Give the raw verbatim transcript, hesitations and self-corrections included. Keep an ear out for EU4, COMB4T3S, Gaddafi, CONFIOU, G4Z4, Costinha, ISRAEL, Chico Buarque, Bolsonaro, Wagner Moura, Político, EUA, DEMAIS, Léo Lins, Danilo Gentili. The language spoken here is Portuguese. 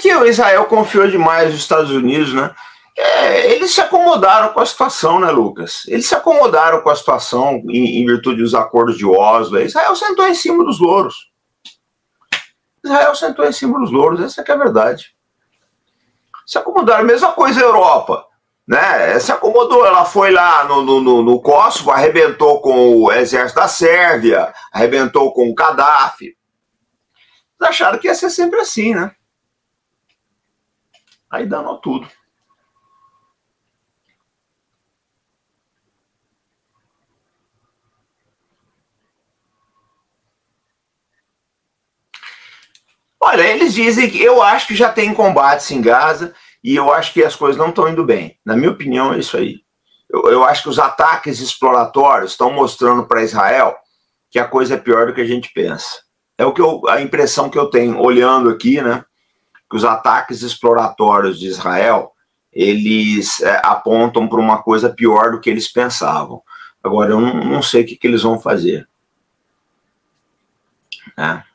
que Israel confiou demais nos Estados Unidos, né? É, eles se acomodaram com a situação, né, Lucas? Eles se acomodaram com a situação em, em virtude dos acordos de Oslo. Israel sentou em cima dos louros. Israel sentou em cima dos louros, essa que é a verdade. Se acomodaram, mesma coisa a Europa, né? Se acomodou, ela foi lá no, no, no Kosovo, arrebentou com o exército da Sérvia, arrebentou com o Gaddafi. Eles acharam que ia ser sempre assim, né? Aí danou tudo. Olha, eles dizem que eu acho que já tem combates em Gaza e eu acho que as coisas não estão indo bem. Na minha opinião, é isso aí. Eu, eu acho que os ataques exploratórios estão mostrando para Israel que a coisa é pior do que a gente pensa. É o que eu, a impressão que eu tenho, olhando aqui, né? Que os ataques exploratórios de Israel, eles é, apontam para uma coisa pior do que eles pensavam. Agora, eu não, não sei o que, que eles vão fazer. É.